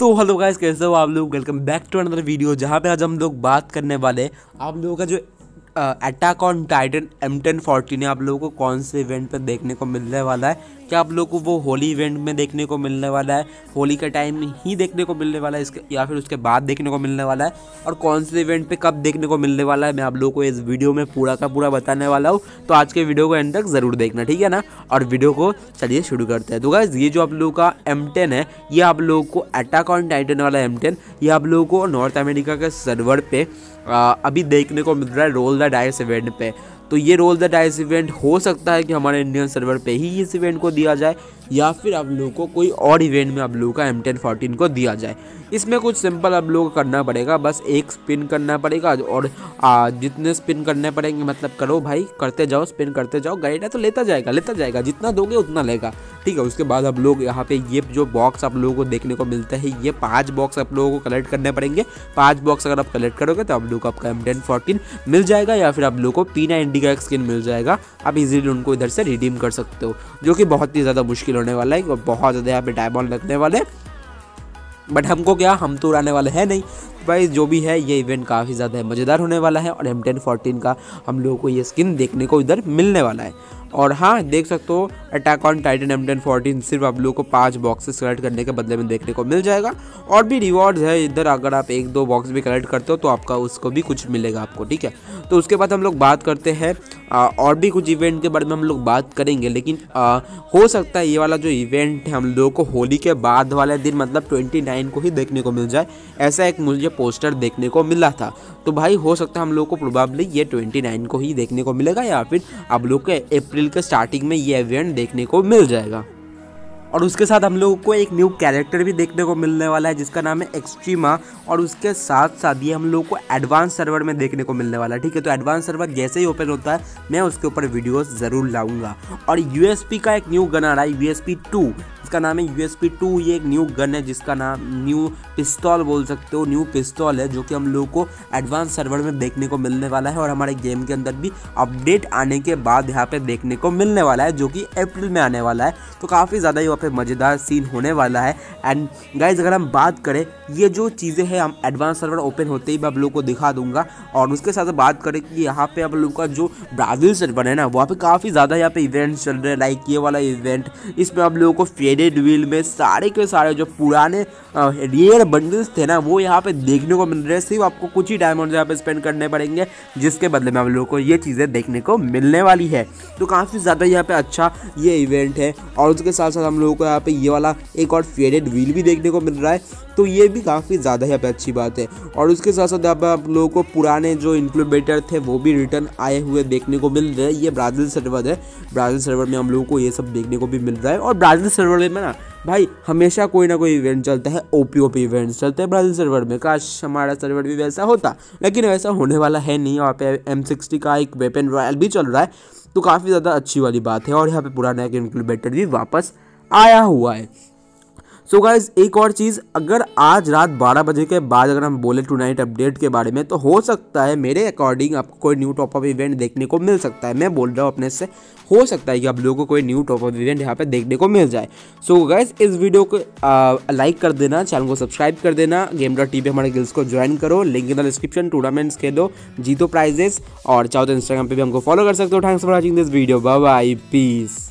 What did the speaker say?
तो hello guys, कैसे हो आप लोग। Welcome back to another video, जहाँ पे आज हम लोग बात करने वाले हैं आप लोगों का जो अटैक ऑन टाइटन M1014 है, आप लोगों को कौन से इवेंट पे देखने को मिलने वाला है। क्या आप लोगों को वो होली इवेंट में देखने को मिलने वाला है, होली के टाइम ही देखने को मिलने वाला है इसके, या फिर उसके बाद देखने को मिलने वाला है, और कौन से इवेंट पे कब देखने को मिलने वाला है, मैं आप लोगों को इस वीडियो में पूरा का पूरा बताने वाला हूँ। तो आज के वीडियो को एंड तक ज़रूर देखना, ठीक है ना। और वीडियो को चलिए शुरू करते हैं। तो गाइस, ये जो आप लोगों का M10 है, ये आप लोगों को अटैक ऑन टाइटन वाला M10, ये आप लोगों को नॉर्थ अमेरिका के सर्वर पे अभी देखने को मिल रहा है रोल द डाइस इवेंट पे। तो ये रोल द डाइस इवेंट हो सकता है कि हमारे इंडियन सर्वर पे ही इस इवेंट को दिया जाए, या फिर आप लोगों को कोई और इवेंट में आप लोगों का M1014 को दिया जाए। इसमें कुछ सिंपल आप लोगों को करना पड़ेगा, बस एक स्पिन करना पड़ेगा, और जितने स्पिन करने पड़ेंगे, मतलब करो भाई, करते जाओ, स्पिन करते जाओ, गाइडा तो लेता जाएगा, जितना दोगे उतना लेगा, ठीक है। उसके बाद आप लोग यहाँ पे ये जो बॉक्स आप लोगों को देखने को मिलता है, ये 5 बॉक्स आप लोगों को कलेक्ट करने पड़ेंगे। 5 बॉक्स अगर आप कलेक्ट करोगे तो आप लोग को आपका M1014 मिल जाएगा, या फिर आप लोग को P90 का स्किन मिल जाएगा। आप इजीली उनको इधर से रिडीम कर सकते हो, जो कि बहुत ही ज़्यादा मुश्किल होने वाला है, और बहुत ज़्यादा यहाँ पे टाइम ऑन लगने वाले, बट हमको क्या, हम तो उड़ाने वाले हैं नहीं भाई। जो भी है, ये इवेंट काफ़ी ज़्यादा मज़ेदार होने वाला है, और M1014 का हम लोगों को ये स्किन देखने को इधर मिलने वाला है। और हाँ, देख सकते हो, अटैक ऑन टाइटन M1014 सिर्फ आप लोगों को 5 बॉक्सेस कलेक्ट करने के बदले में देखने को मिल जाएगा। और भी रिवॉर्ड्स है इधर, अगर आप 1-2 बॉक्स भी कलेक्ट करते हो तो आपका उसको भी कुछ मिलेगा आपको, ठीक है। तो उसके बाद हम लोग बात करते हैं और भी कुछ इवेंट के बारे में हम लोग बात करेंगे, लेकिन हो सकता है ये वाला जो इवेंट है हम लोगों को होली के बाद वाले दिन, मतलब 29 को ही देखने को मिल जाए। ऐसा एक मुझे पोस्टर देखने को मिला था, तो भाई हो सकता है हम लोग को प्रोबेबली ये 29 को ही देखने को मिलेगा, या फिर आप लोग के अप्रैल के स्टार्टिंग में ये इवेंट देखने को मिल जाएगा। और उसके साथ हम लोगों को एक न्यू कैरेक्टर भी देखने को मिलने वाला है, जिसका नाम है एक्सट्रीमा, और उसके साथ साथ ये हम लोगों को एडवांस सर्वर में देखने को मिलने वाला है, ठीक है। तो एडवांस सर्वर जैसे ही ओपन होता है, मैं उसके ऊपर वीडियोस ज़रूर लाऊंगा। और USP का एक न्यू गन आ रहा है, USP2, इसका नाम है USP2। ये एक न्यू गन है, जिसका नाम न्यू पिस्तौल बोल सकते हो, न्यू पिस्तौल है, जो कि हम लोगों को एडवांस सर्वर में देखने को मिलने वाला है, और हमारे गेम के अंदर भी अपडेट आने के बाद यहाँ पर देखने को मिलने वाला है, जो कि अप्रैल में आने वाला है। तो काफ़ी ज़्यादा पे मज़ेदार सीन होने वाला है। एंड गाइज, अगर हम बात करें, ये जो चीज़ें हैं हम एडवांस सर्वर ओपन होते ही मैं आप लोगों को दिखा दूंगा। और उसके साथ बात करें कि यहाँ पे आप लोगों का जो ब्राज़ील सर्वर है ना, वहाँ पे काफ़ी ज़्यादा यहाँ पे इवेंट्स चल रहे हैं, लाइक ये वाला इवेंट। इसमें आप लोगों को फेडेड व्हील में सारे के सारे जो पुराने रेयर बंडल्स थे ना, वो यहाँ पे देखने को मिल रहे हैं। सिर्फ आपको कुछ ही डायमंड यहाँ पे स्पेंड करने पड़ेंगे, जिसके बदले में आप लोगों को ये चीज़ें देखने को मिलने वाली है। तो काफ़ी ज़्यादा यहाँ पे अच्छा ये इवेंट है। और उसके साथ साथ हम लोगों को यहाँ पे ये वाला एक और फेडेड व्हील भी देखने को मिल रहा है, तो ये भी काफ़ी ज़्यादा यहाँ पे अच्छी बात है। और उसके साथ साथ यहाँ पे आप लोगों को पुराने जो इंक्यूबेटर थे, वो भी रिटर्न आए हुए देखने को मिल रहे हैं। ये ब्राज़ील सर्वर है, ब्राज़ील सर्वर में हम लोगों को ये सब देखने को भी मिल रहा है। और ब्राज़ील सर्वर में ना भाई, हमेशा कोई ना कोई इवेंट चलता है, OP इवेंट्स चलते हैं ब्राज़ील सर्वर में। काश हमारा सर्वर भी वैसा होता, लेकिन वैसा होने वाला है नहीं। वहाँ पे M60 का एक वेपन रॉयल भी चल रहा है, तो काफ़ी ज़्यादा अच्छी वाली बात है। और यहाँ पर पुराना एक इंक्यूबेटर भी वापस आया हुआ है। सो गाइज, एक और चीज़, अगर आज रात 12 बजे के बाद अगर हम बोले टुनाइट अपडेट के बारे में, तो हो सकता है मेरे अकॉर्डिंग आपको कोई न्यू टॉपअप इवेंट देखने को मिल सकता है। मैं बोल रहा हूँ अपने से, हो सकता है कि आप लोगों को कोई न्यू टॉपअप इवेंट यहाँ पे देखने को मिल जाए। सो गाइज, इस वीडियो को लाइक कर देना, चैनल को सब्सक्राइब कर देना, game.tv हमारे गिल्स को ज्वाइन करो, link in the description. Tournaments खेलो, जीतो प्राइजेस, और चाहो तो Instagram पे भी हमको फॉलो कर सकते हो। Thanks for watching this video, bye bye, piece.